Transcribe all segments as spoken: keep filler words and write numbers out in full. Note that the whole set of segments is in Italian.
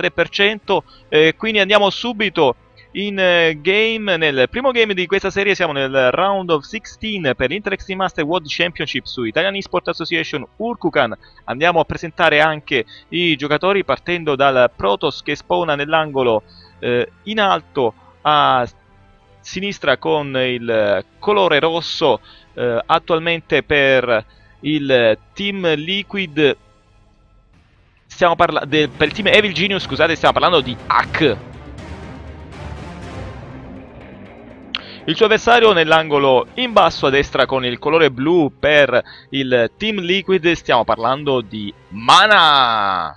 quarantatré per cento, eh, quindi andiamo subito in eh, game. Nel primo game di questa serie siamo nel round of sixteen per l'Interextreme Master World Championship su Italian Esport Association Urkukan. Andiamo a presentare anche i giocatori partendo dal Protoss che spawna nell'angolo eh, in alto a sinistra con il colore rosso, eh, attualmente per il Team Liquid. Stiamo parlando per il Team Evil Genius, scusate, stiamo parlando di Huk. Il suo avversario nell'angolo in basso a destra con il colore blu per il Team Liquid, stiamo parlando di Mana.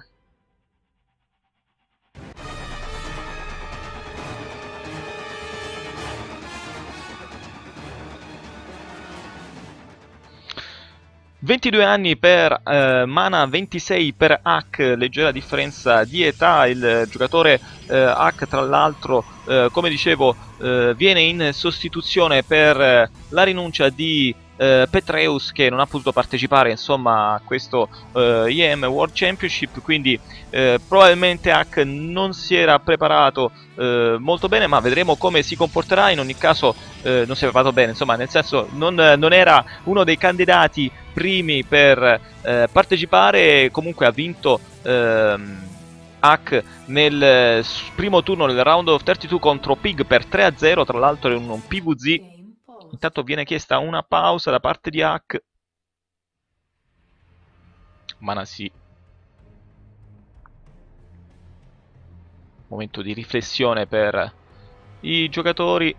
ventidue anni per eh, Mana, ventisei per Huk, leggera differenza di età. Il giocatore eh, Huk, tra l'altro, eh, come dicevo, eh, viene in sostituzione per eh, la rinuncia di eh, Petreus, che non ha potuto partecipare, insomma, a questo eh, I E M World Championship, quindi eh, probabilmente Huk non si era preparato eh, molto bene, ma vedremo come si comporterà. In ogni caso eh, non si è preparato bene, insomma, nel senso non, non era uno dei candidati primi per eh, partecipare. Comunque ha vinto ehm, Huk nel primo turno del round of thirty-two contro Pig per tre a zero, tra l'altro è un, un P V Z. Intanto viene chiesta una pausa da parte di Huk. Mana sì. Momento di riflessione per i giocatori.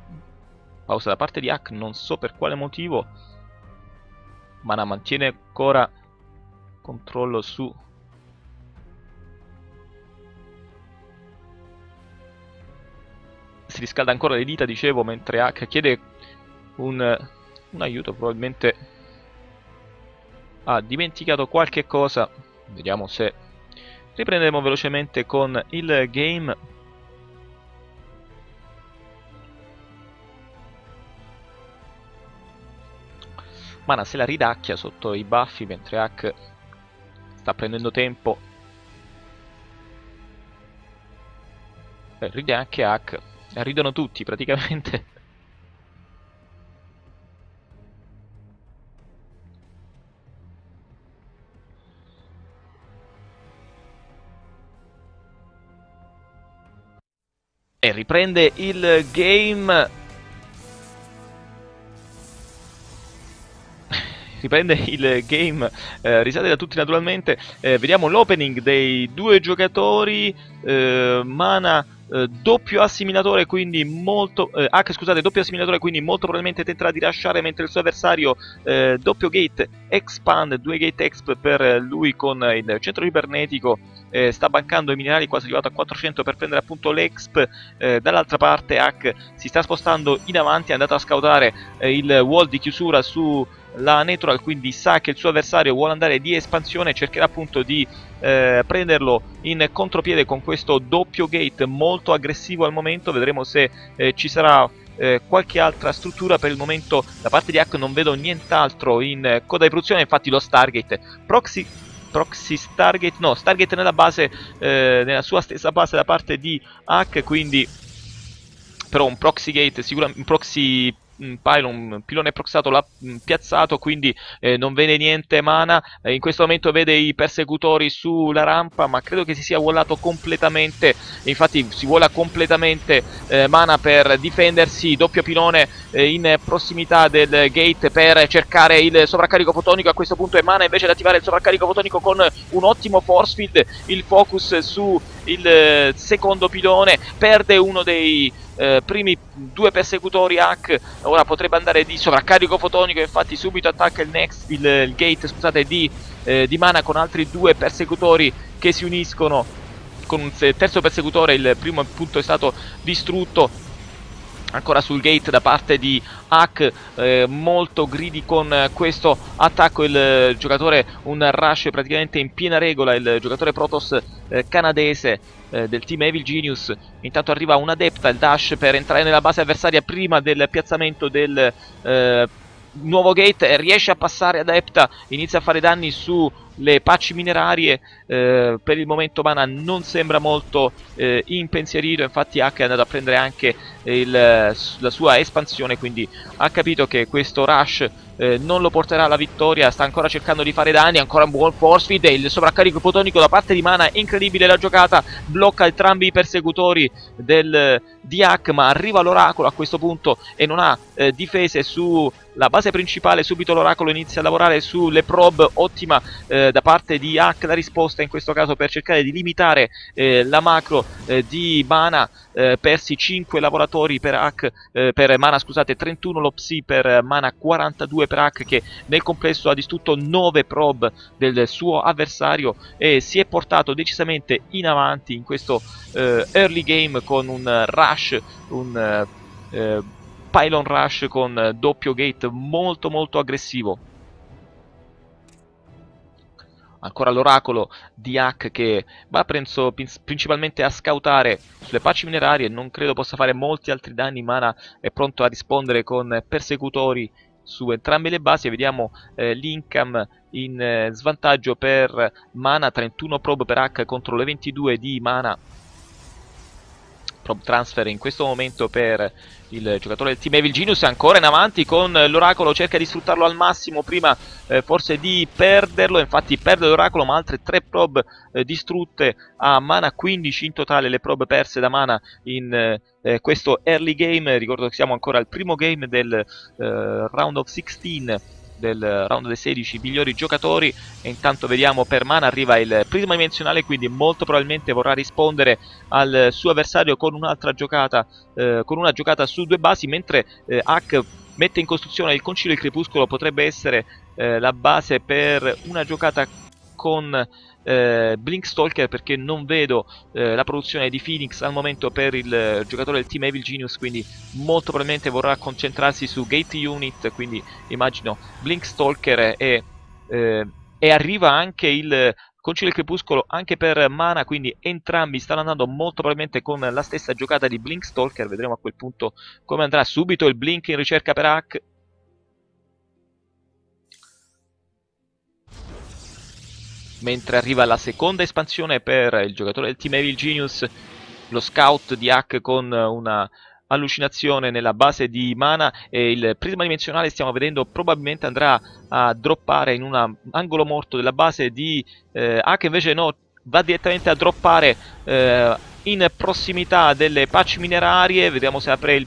Pausa da parte di Huk, non so per quale motivo. Mana mantiene ancora controllo su si riscalda ancora le dita, dicevo, mentre Huk chiede un, un aiuto. Probabilmente ha dimenticato qualche cosa. Vediamo se riprenderemo velocemente con il game. Mana se la ridacchia sotto i baffi mentre Huk sta prendendo tempo. Beh, ride anche Huk. Ridono tutti praticamente. E riprende il game. Riprende il game, eh, risate da tutti naturalmente. Eh, vediamo l'opening dei due giocatori. eh, Mana eh, doppio assimilatore, quindi molto eh, Huk, scusate, doppio assimilatore, quindi molto probabilmente tenterà di lasciare, mentre il suo avversario eh, doppio gate expand, due gate exp per lui con il centro cibernetico. Eh, sta bancando i minerali, quasi arrivato a quattrocento per prendere appunto l'exp. Eh, dall'altra parte Huk si sta spostando in avanti, è andato a scautare eh, il wall di chiusura su la natural, quindi sa che il suo avversario vuole andare di espansione e cercherà appunto di eh, prenderlo in contropiede con questo doppio gate molto aggressivo al momento. Vedremo se eh, ci sarà eh, qualche altra struttura. Per il momento da parte di Huk non vedo nient'altro in eh, coda di produzione. Infatti lo Stargate proxy, proxy Stargate, no, Stargate nella base, eh, nella sua stessa base da parte di Huk, quindi però un proxy gate sicuramente, un proxy Pilon, pilone proxato l'ha piazzato, quindi eh, non vede niente Mana. Eh, in questo momento vede i persecutori sulla rampa, ma credo che si sia wallato completamente. Infatti si vola completamente eh, Mana per difendersi. Doppio pilone eh, in prossimità del gate per cercare il sovraccarico fotonico. A questo punto è Mana invece ad attivare il sovraccarico fotonico con un ottimo force field. Il focus su il eh, secondo pilone, perde uno dei Eh, primi due persecutori. Huk ora potrebbe andare di sovraccarico fotonico, infatti subito attacca il, next, il, il gate scusate, di, eh, di Mana con altri due persecutori che si uniscono con un terzo persecutore. Il primo appunto è stato distrutto. Ancora sul gate da parte di Huk, eh, molto greedy con questo attacco. Il giocatore, un rush praticamente in piena regola, il giocatore Protoss eh, canadese eh, del team Evil Genius. Intanto arriva un adepta, il dash per entrare nella base avversaria prima del piazzamento del eh, nuovo gate, riesce a passare ad Epta, inizia a fare danni sulle pacci minerarie. Eh, per il momento Mana non sembra molto eh, impensierito, infatti Huk è andato a prendere anche il, la sua espansione, quindi ha capito che questo rush eh, non lo porterà alla vittoria. Sta ancora cercando di fare danni, ancora un buon force feed e il sovraccarico fotonico da parte di Mana, incredibile la giocata, blocca entrambi i persecutori del, di Huk, ma arriva l'oracolo a questo punto e non ha eh, difese sulla base principale. Subito l'oracolo inizia a lavorare sulle probe, ottima eh, da parte di Huk la risposta in questo caso per cercare di limitare eh, la macro eh, di Mana. Eh, persi cinque lavoratori per, Huk, eh, per Mana, scusate, trentuno lo psi per Mana, quarantadue per Huk, che nel complesso ha distrutto nove probe del suo avversario e si è portato decisamente in avanti in questo eh, early game con un rush, un eh, pylon rush con doppio gate molto molto aggressivo. Ancora l'oracolo di Huk che va penso, principalmente a scautare sulle pacci minerarie. Non credo possa fare molti altri danni. Mana è pronto a rispondere con persecutori su entrambe le basi. Vediamo eh, l'income in eh, svantaggio per Mana. trentuno probe per Huk contro le ventidue di Mana. Probe transfer in questo momento per il giocatore del team Evil Genius, ancora in avanti con l'oracolo, cerca di sfruttarlo al massimo prima eh, forse di perderlo, infatti perde l'oracolo, ma altre tre probe eh, distrutte a Mana, quindici in totale le probe perse da Mana in eh, questo early game. Ricordo che siamo ancora al primo game del eh, round of sixteen, del round dei sedici migliori giocatori, e intanto vediamo per Mana arriva il prisma dimensionale, quindi molto probabilmente vorrà rispondere al suo avversario con un'altra giocata, eh, con una giocata su due basi, mentre eh, Huk mette in costruzione il Concilio del Crepuscolo, potrebbe essere eh, la base per una giocata con eh, Blink Stalker, perché non vedo eh, la produzione di Phoenix al momento per il eh, giocatore del team Evil Genius, quindi molto probabilmente vorrà concentrarsi su Gate Unit, quindi immagino Blink Stalker e, eh, e arriva anche il Concilio del Crepuscolo anche per Mana, quindi entrambi stanno andando molto probabilmente con la stessa giocata di Blink Stalker. Vedremo a quel punto come andrà. Subito il Blink in ricerca per Huk. Mentre arriva la seconda espansione per il giocatore del team Evil Genius, lo scout di Huk con una allucinazione nella base di Mana, e il prisma dimensionale stiamo vedendo probabilmente andrà a droppare in un angolo morto della base di eh, Huk, invece no, va direttamente a droppare eh, in prossimità delle pacci minerarie. Vediamo se apre il,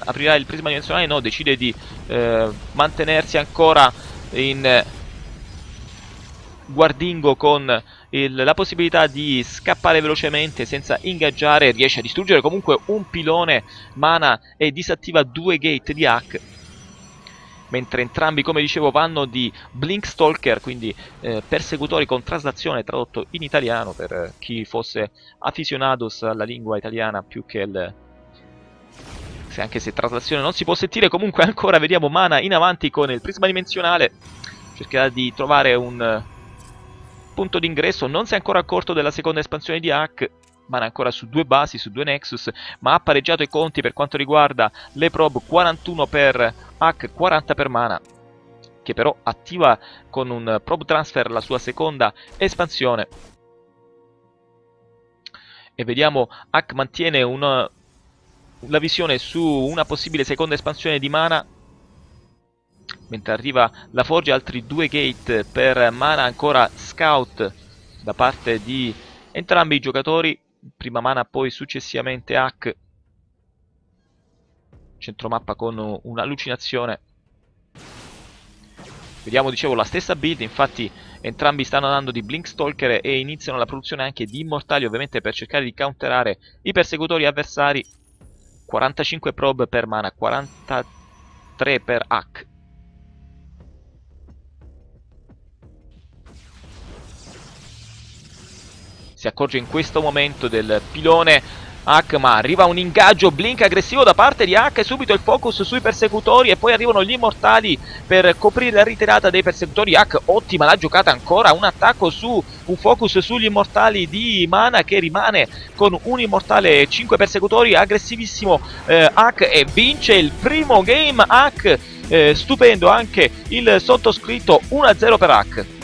aprirà il prisma dimensionale, no, decide di eh, mantenersi ancora in guardingo con il, la possibilità di scappare velocemente senza ingaggiare. Riesce a distruggere comunque un pilone Mana e disattiva due gate di Huk, mentre entrambi, come dicevo, vanno di Blink Stalker, quindi eh, persecutori con traslazione, tradotto in italiano per eh, chi fosse aficionados alla lingua italiana più che il, se anche se traslazione non si può sentire. Comunque ancora vediamo Mana in avanti con il prisma dimensionale, cercherà di trovare un punto d'ingresso, non si è ancora accorto della seconda espansione di Huk. Mana ancora su due basi, su due Nexus, ma ha pareggiato i conti per quanto riguarda le probe, quarantuno per Huk, quaranta per Mana, che però attiva con un probe transfer la sua seconda espansione. E vediamo Huk mantiene una, una visione su una possibile seconda espansione di Mana, mentre arriva la forge, altri due gate per Mana, ancora scout da parte di entrambi i giocatori, prima Mana poi successivamente Huk, centromappa con un'allucinazione. Vediamo, dicevo, la stessa build, infatti entrambi stanno andando di Blink Stalker e iniziano la produzione anche di immortali, ovviamente per cercare di counterare i persecutori avversari. quarantacinque probe per Mana, quarantatré per Huk. Si accorge in questo momento del pilone Huk, ma arriva un ingaggio blink aggressivo da parte di Huk e subito il focus sui persecutori, e poi arrivano gli immortali per coprire la ritirata dei persecutori. Huk, ottima la giocata, ancora un attacco su un focus sugli immortali di Mana, che rimane con un immortale e cinque persecutori. Aggressivissimo eh, Huk, e vince il primo game Huk eh, stupendo anche il sottoscritto uno a zero per Huk.